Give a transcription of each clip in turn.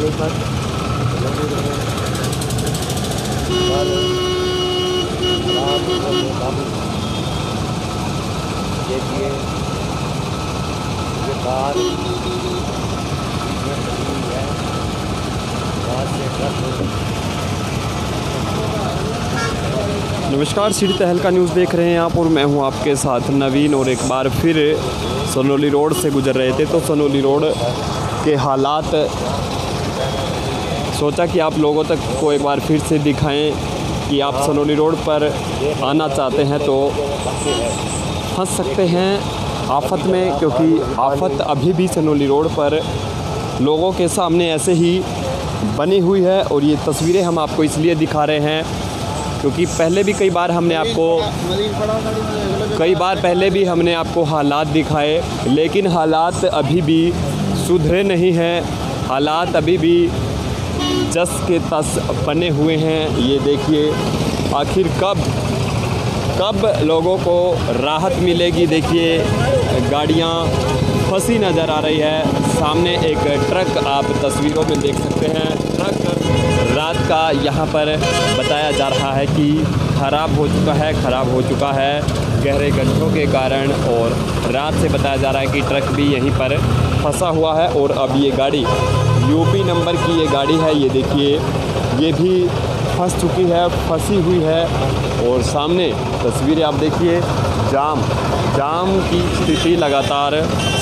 पानीपत देखिए ये कार है नमस्कार। सिटी तहलका न्यूज़ देख रहे हैं आप और मैं हूं आपके साथ नवीन। और एक बार फिर सनोली रोड से गुजर रहे थे तो सनोली रोड के हालात सोचा कि आप लोगों तक को एक बार फिर से दिखाएं कि आप सनोली रोड पर आना चाहते हैं तो फंस सकते हैं आफत में, क्योंकि आफत अभी भी सनोली रोड पर लोगों के सामने ऐसे ही बनी हुई है। और ये तस्वीरें हम आपको इसलिए दिखा रहे हैं क्योंकि पहले भी कई बार हमने आपको हालात दिखाए, लेकिन हालात अभी भी सुधरे नहीं हैं। हालात अभी भी जस के तस बने हुए हैं। ये देखिए आखिर कब लोगों को राहत मिलेगी। देखिए गाड़ियाँ फंसी नज़र आ रही है। सामने एक ट्रक आप तस्वीरों में देख सकते हैं, ट्रक रात का यहाँ पर बताया जा रहा है कि ख़राब हो चुका है गहरे गड्ढों के कारण। और रात से बताया जा रहा है कि ट्रक भी यहीं पर फंसा हुआ है। और अब ये गाड़ी यूपी नंबर की ये गाड़ी है, ये देखिए ये भी फंस चुकी है, फंसी हुई है। और सामने तस्वीरें आप देखिए, जाम की स्थिति लगातार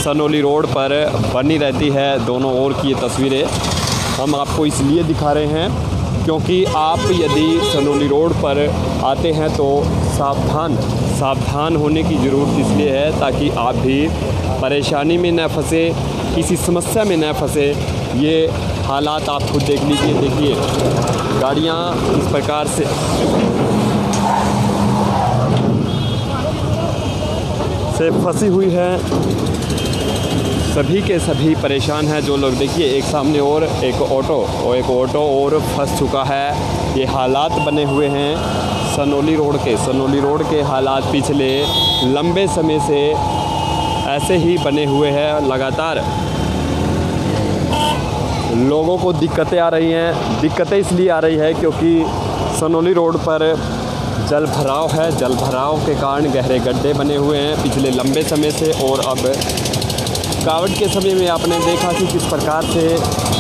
सनोली रोड पर बनी रहती है। दोनों ओर की ये तस्वीरें हम आपको इसलिए दिखा रहे हैं क्योंकि आप यदि सनोली रोड पर आते हैं तो सावधान होने की ज़रूरत इसलिए है ताकि आप भी परेशानी में न फंसे, किसी समस्या में न फंसे। ये हालात आप खुद देख लीजिए। देखिए गाड़ियाँ इस प्रकार से फंसी हुई है, सभी के सभी परेशान हैं जो लोग। देखिए एक सामने और एक ऑटो और फंस चुका है। ये हालात बने हुए हैं सनोली रोड के हालात पिछले लंबे समय से ऐसे ही बने हुए हैं। लगातार लोगों को दिक्कतें इसलिए आ रही है क्योंकि सनोली रोड पर जल भराव के कारण गहरे गड्ढे बने हुए हैं पिछले लंबे समय से। और अब कावड़ के समय में आपने देखा कि किस प्रकार से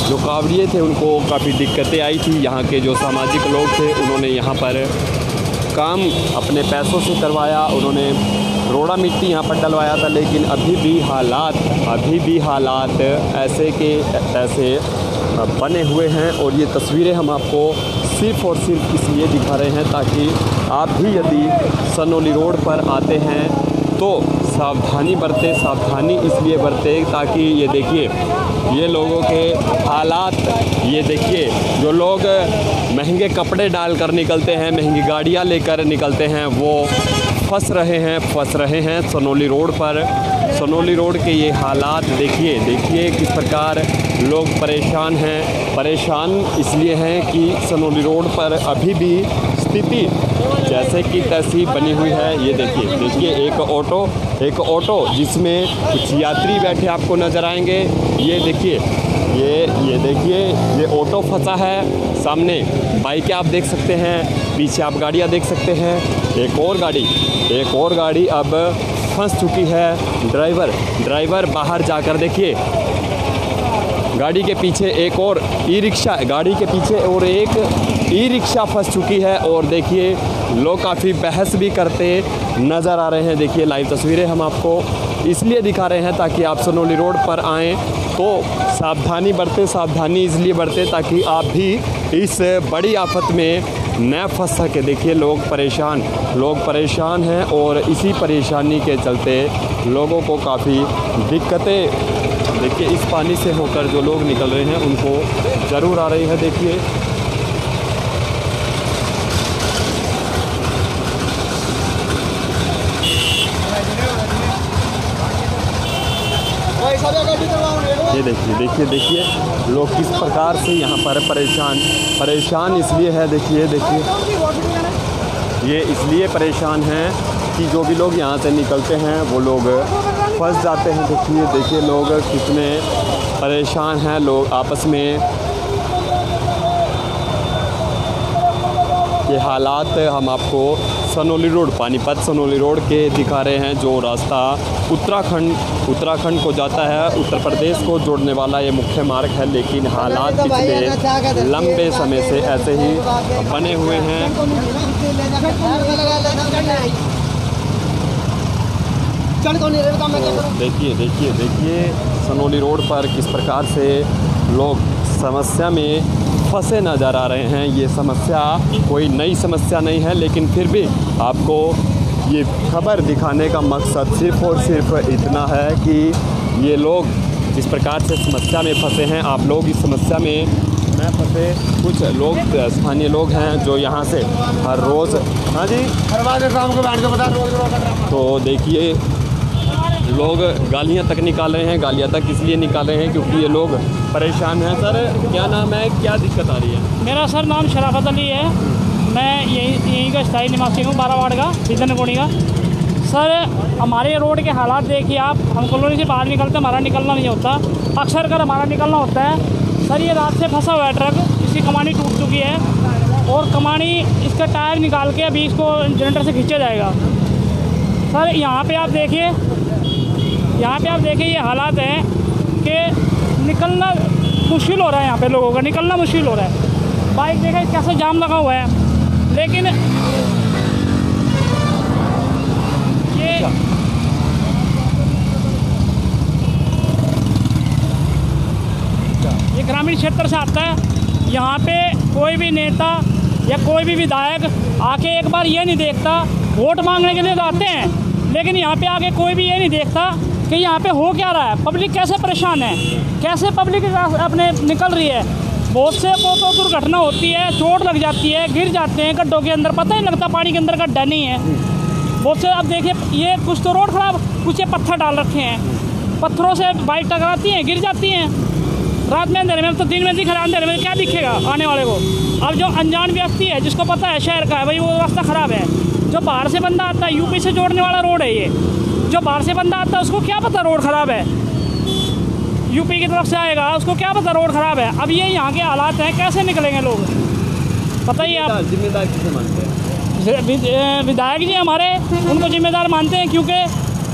जो कावड़िए थे उनको काफ़ी दिक्कतें आई थी। यहाँ के जो सामाजिक लोग थे उन्होंने यहाँ पर काम अपने पैसों से करवाया, उन्होंने रोड़ा मिट्टी यहाँ पर डलवाया था, लेकिन अभी भी हालात ऐसे के ऐसे बने हुए हैं। और ये तस्वीरें हम आपको सिर्फ़ और सिर्फ इसलिए दिखा रहे हैं ताकि आप भी यदि सनोली रोड पर आते हैं तो सावधानी इसलिए बरतें ताकि ये देखिए ये लोगों के हालात। ये देखिए जो लोग महंगे कपड़े डालकर निकलते हैं, महंगी गाड़ियाँ लेकर निकलते हैं, वो फंस रहे हैं सनोली रोड पर। सनोली रोड के ये हालात देखिए किस प्रकार लोग परेशान इसलिए हैं कि सनोली रोड पर अभी भी स्थिति जैसे कि तैसी बनी हुई है। ये देखिए एक ऑटो जिसमें कुछ यात्री बैठे आपको नज़र आएंगे। ये देखिए ये ऑटो फंसा है। सामने बाइकें आप देख सकते हैं, पीछे आप गाड़ियाँ देख सकते हैं। एक और गाड़ी अब फंस चुकी है। ड्राइवर बाहर जाकर देखिए गाड़ी के पीछे एक ई रिक्शा फंस चुकी है। और देखिए लोग काफ़ी बहस भी करते नज़र आ रहे हैं। देखिए लाइव तस्वीरें हम आपको इसलिए दिखा रहे हैं ताकि आप सनोली रोड पर आएँ तो सावधानी इसलिए बरतें ताकि आप भी इस बड़ी आफत में न फंस सके। देखिए लोग परेशान हैं और इसी परेशानी के चलते लोगों को काफ़ी दिक्कतें, देखिए इस पानी से होकर जो लोग निकल रहे हैं उनको ज़रूर आ रही है। देखिए ये देखिए लोग किस प्रकार से यहाँ पर परेशान इसलिए है। देखिए ये इसलिए परेशान हैं कि जो भी लोग यहाँ से निकलते हैं वो लोग फंस जाते हैं। देखिए लोग कितने परेशान हैं। लोग आपस में ये हालात हम आपको सनोली रोड पानीपत सनोली रोड के दिखा रहे हैं, जो रास्ता उत्तराखंड को जाता है, उत्तर प्रदेश को जोड़ने वाला ये मुख्य मार्ग है। लेकिन हालात पिछले लंबे समय से ऐसे ही बने हुए हैं। तो देखिए सनोली रोड पर किस प्रकार से लोग समस्या में फंसे नज़र आ रहे हैं। ये समस्या कोई नई समस्या नहीं है, लेकिन फिर भी आपको ये खबर दिखाने का मकसद सिर्फ़ और सिर्फ इतना है कि ये लोग किस प्रकार से समस्या में फंसे हैं। आप लोग इस समस्या में न फंसे। कुछ लोग स्थानीय लोग हैं जो यहाँ से हर रोज़ हाँ जी हर बार शाम को बैठ के बता। तो देखिए लोग गालियाँ तक निकाल रहे हैं। गालियाँ तक इसलिए निकाल रहे हैं क्योंकि ये लोग परेशान हैं। सर क्या नाम है, क्या दिक्कत आ रही है? मेरा सर नाम शराफत अली है, मैं यहीं का स्थायी निवासी हूँ, बारावाड़ का विधनगुड़ी का। सर हमारे रोड के हालात देखिए आप, हम कॉलोनी से बाहर निकलते हमारा निकलना नहीं होता, अक्सर कर हमारा निकलना होता है। सर ये रात से फंसा हुआ है ट्रक, इसकी कमानी टूट चुकी है और कमानी इसका टायर निकाल के अभी इसको जनरेटर से खींचा जाएगा। सर यहाँ पे आप देखिए ये हालात हैं कि निकलना मुश्किल हो रहा है, यहाँ पे लोगों का निकलना मुश्किल हो रहा है। बाइक देखिए कैसे जाम लगा हुआ है। लेकिन ये ग्रामीण क्षेत्र से आता है, यहाँ पे कोई भी नेता या कोई भी विधायक आके एक बार ये नहीं देखता, वोट मांगने के लिए जाते हैं, लेकिन यहाँ पे आके कोई भी ये नहीं देखता कि यहाँ पे हो क्या रहा है, पब्लिक कैसे परेशान है, कैसे पब्लिक अपने निकल रही है। बहुत से को तो दुर्घटना होती है, चोट लग जाती है, गिर जाते हैं गड्ढों के अंदर, पता ही नहीं लगता पानी के अंदर गड्ढा नहीं है। बहुत से अब देखिए ये कुछ तो रोड खराब, कुछ ये पत्थर डाल रखे हैं, पत्थरों से बाइक टकराती हैं, गिर जाती हैं। रात में अंधेरे में, तो दिन में दिख रहा है, अंधेरे में क्या दिखेगा आने वाले को। अब जो अनजान व्यक्ति है जिसको पता है शहर का है भाई, वो रास्ता ख़राब है। जो बाहर से बंदा आता है, यूपी से जोड़ने वाला रोड है ये, जो बाहर से बंदा आता है उसको क्या पता रोड ख़राब है, यूपी की तरफ से आएगा उसको क्या पता रोड ख़राब है। अब ये यहाँ के हालात हैं, कैसे निकलेंगे लोग बताइए आप। जिम्मेदार किसे मानते हैं? विधायक जी हमारे उनको जिम्मेदार मानते हैं क्योंकि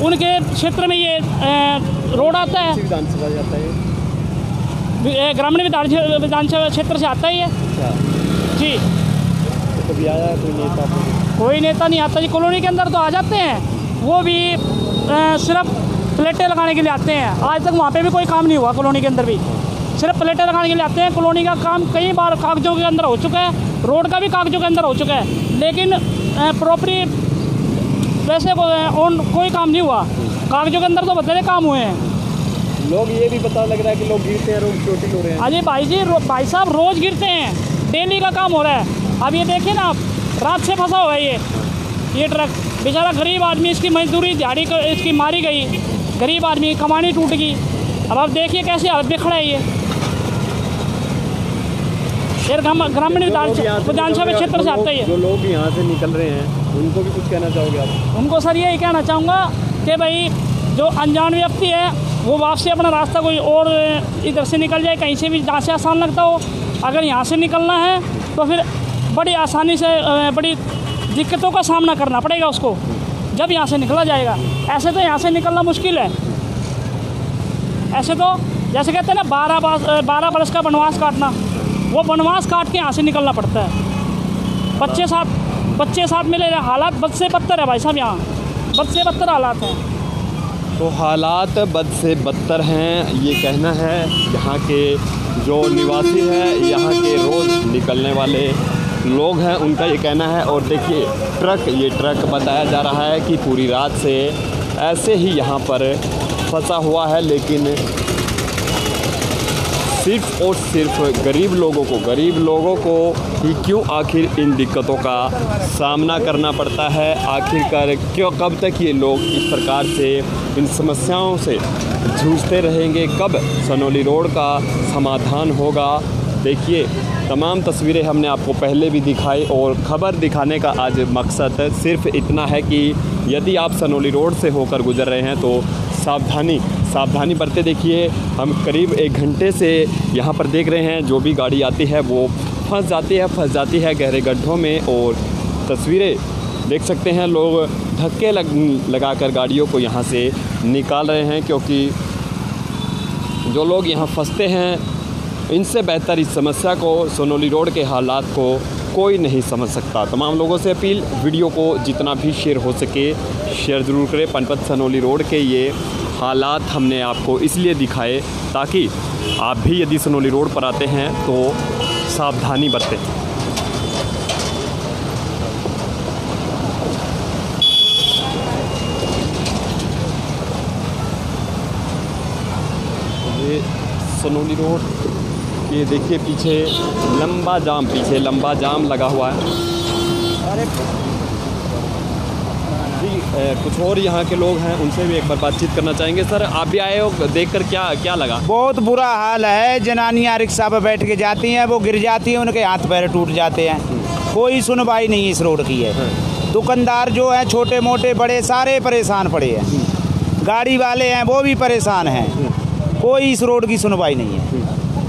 उनके क्षेत्र में ये रोड आता है, ग्रामीण विधानसभा क्षेत्र से आता ही है जी। तो भी आया कोई नेता? कोई नेता नहीं आता जी, कॉलोनी के अंदर तो आ जाते हैं, वो भी सिर्फ प्लेटें लगाने के लिए आते हैं। आज तक वहाँ पे भी कोई काम नहीं हुआ, कॉलोनी के अंदर भी सिर्फ प्लेटें लगाने के लिए आते हैं। कॉलोनी का काम कई बार कागजों के अंदर हो चुका है, रोड का भी कागजों के अंदर हो चुका है, लेकिन प्रॉपरली वैसे कोई काम नहीं हुआ। कागजों के अंदर तो बदले काम हुए हैं। लोग ये भी पता लग रहा है कि लोग गिरते हैं, रोज चोटिल हो रहे हैं। अरे भाई जी भाई साहब रोज़ गिरते हैं, डेली का काम हो रहा है। अब ये देखिए ना आप, रात से फंसा हुआ है ये ट्रक, बेचारा गरीब आदमी, इसकी मजदूरी दिहाड़ी इसकी मारी गई, गरीब आदमी कमानी टूट गई। अब आप देखिए कैसे हालत में खड़ा है ये ग्रामीण विधानसभा क्षेत्र से आता है। जो लोग यहाँ से निकल रहे हैं उनको भी कुछ कहना चाहोगे आप? उनको सर यही कहना चाहूँगा कि भाई जो अनजान व्यक्ति है वो वापसी अपना रास्ता कोई और इधर से निकल जाए, कहीं से भी जहाँ से आसान लगता हो। अगर यहाँ से निकलना है तो फिर बड़ी आसानी से बड़ी दिक्कतों का सामना करना पड़ेगा उसको, जब यहाँ से निकला जाएगा। ऐसे तो यहाँ से निकलना मुश्किल है, ऐसे तो जैसे कहते हैं ना 12 बरस का वनवास काटना, वो वनवास काट के यहाँ से निकलना पड़ता है। बच्चे साथ मिले, हालात बद से बदतर है भाई साहब, यहाँ बद से बदतर हालात हैं। तो हालात बद से बदतर हैं ये कहना है यहाँ के जो निवासी हैं, यहाँ के रोज़ निकलने वाले लोग हैं, उनका ये कहना है। और देखिए ये ट्रक बताया जा रहा है कि पूरी रात से ऐसे ही यहाँ पर फंसा हुआ है, लेकिन सिर्फ और सिर्फ गरीब लोगों को ही क्यों आखिर इन दिक्कतों का सामना करना पड़ता है। आखिरकार क्यों, कब तक ये लोग इस प्रकार से इन समस्याओं से जूझते रहेंगे, कब सनोली रोड का समाधान होगा। देखिए तमाम तस्वीरें हमने आपको पहले भी दिखाई, और ख़बर दिखाने का आज मकसद सिर्फ इतना है कि यदि आप सनोली रोड से होकर गुजर रहे हैं तो सावधानी बरते। देखिए हम करीब 1 घंटे से यहाँ पर देख रहे हैं, जो भी गाड़ी आती है वो फंस जाती है गहरे गड्ढों में। और तस्वीरें देख सकते हैं, लोग धक्के लगाकर गाड़ियों को यहाँ से निकाल रहे हैं, क्योंकि जो लोग यहाँ फंसते हैं इनसे बेहतर इस समस्या को, सनौली रोड के हालात को कोई नहीं समझ सकता। तमाम लोगों से अपील, वीडियो को जितना भी शेयर हो सके शेयर ज़रूर करें। पनपत सनौली रोड के ये हालात हमने आपको इसलिए दिखाए ताकि आप भी यदि सनौली रोड पर आते हैं तो सावधानी बरतें। सनौली रोड ये देखिए पीछे लंबा जाम लगा हुआ है। अरे कुछ और यहाँ के लोग हैं, उनसे भी एक बार बातचीत करना चाहेंगे। सर, आप भी आए हो, देखकर क्या लगा? बहुत बुरा हाल है, जनानियाँ रिक्शा पर बैठ के जाती हैं, वो गिर जाती हैं, उनके हाथ पैर टूट जाते हैं, कोई सुनवाई नहीं इस रोड की है। दुकानदार जो है छोटे मोटे बड़े सारे परेशान पड़े हैं, गाड़ी वाले हैं वो भी परेशान हैं, कोई इस रोड की सुनवाई नहीं है।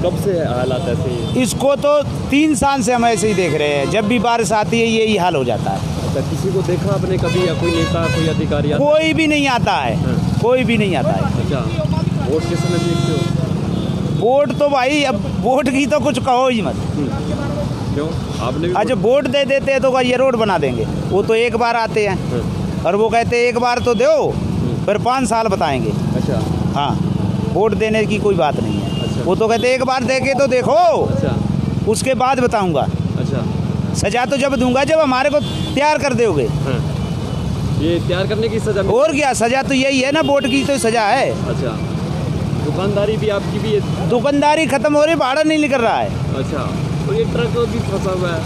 कब से हालात ऐसे ही? इसको तो 3 साल से हम ऐसे ही देख रहे हैं, जब भी बारिश आती है यही हाल हो जाता है। अच्छा, किसी को देखा आपने कभी, या कोई नेता कोई अधिकारी? कोई भी नहीं आता है, कोई भी नहीं आता है। अच्छा, वोट के समय देखते हो? वोट तो भाई, अब वोट की तो कुछ कहो ही मत। क्यों आपने? अच्छा, वोट दे देते हैं तो ये रोड बना देंगे, वो तो एक बार आते हैं और वो कहते हैं एक बार तो दो, फिर 5 साल बताएंगे। अच्छा, हाँ, वोट देने की कोई बात नहीं है। अच्छा। वो तो कहते एक बार देके तो देखो। अच्छा। उसके बाद बताऊंगा। अच्छा। सजा तो जब दूंगा जब हमारे को तैयार कर दोगे। हाँ। ये तैयार करने की सजा? और क्या सजा, तो यही है ना, वोट की तो सजा है। अच्छा, दुकानदारी भी आपकी भी है? दुकानदारी खत्म हो रही, भाड़ा नहीं निकल रहा है। अच्छा, तो ये ट्रक भी फंसा हुआ है,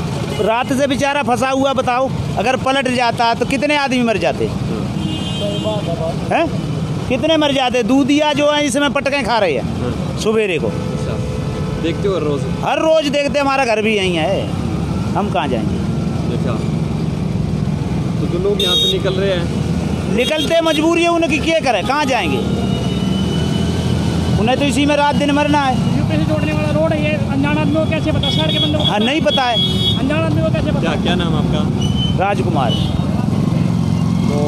रात से बेचारा फंसा हुआ, बताओ अगर पलट जाता तो कितने आदमी मर जाते हैं, कितने मर जाते। दूधिया जो है इसमें पटके खा रहे हैं सवेरे को। अच्छा। देखते हो रोज? हर रोज देखते, हमारा घर भी यहीं है, हम कहाँ जाएंगे। अच्छा, तो जो लोग यहाँ से निकल रहे हैं, निकलते मजबूरी है उनकी, क्या करें, कहाँ जाएंगे, उन्हें तो इसी में रात दिन मरना है। यूपी से जोड़ने वाला रोड है ये, अनजान आदमी को कैसे पता? शहर के बंदे को हाँ नहीं पता है, अनजान आदमी को कैसे पता। क्या नाम आपका? राजकुमार। तो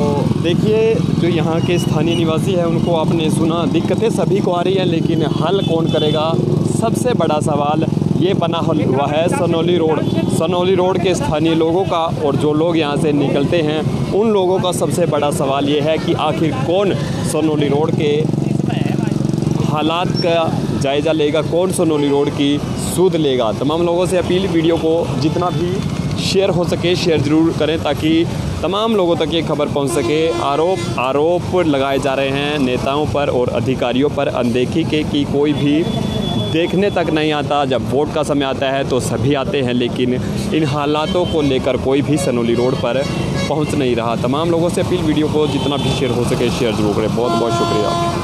देखिए, जो यहाँ के स्थानीय निवासी हैं उनको आपने सुना, दिक्कतें सभी को आ रही हैं, लेकिन हल कौन करेगा, सबसे बड़ा सवाल ये बना हुआ है। सनौली रोड के स्थानीय लोगों का और जो लोग यहाँ से निकलते हैं उन लोगों का सबसे बड़ा सवाल ये है कि आखिर कौन सनौली रोड के हालात का जायज़ा लेगा, कौन सनौली रोड की सुध लेगा। तमाम लोगों से अपील, वीडियो को जितना भी शेयर हो सके शेयर ज़रूर करें ताकि तमाम लोगों तक ये खबर पहुंच सके। आरोप लगाए जा रहे हैं नेताओं पर और अधिकारियों पर अनदेखी के, कि कोई भी देखने तक नहीं आता। जब वोट का समय आता है तो सभी आते हैं, लेकिन इन हालातों को लेकर कोई भी सनौली रोड पर पहुंच नहीं रहा। तमाम लोगों से अपील, वीडियो को जितना भी शेयर हो सके शेयर ज़रूर करें। बहुत बहुत शुक्रिया।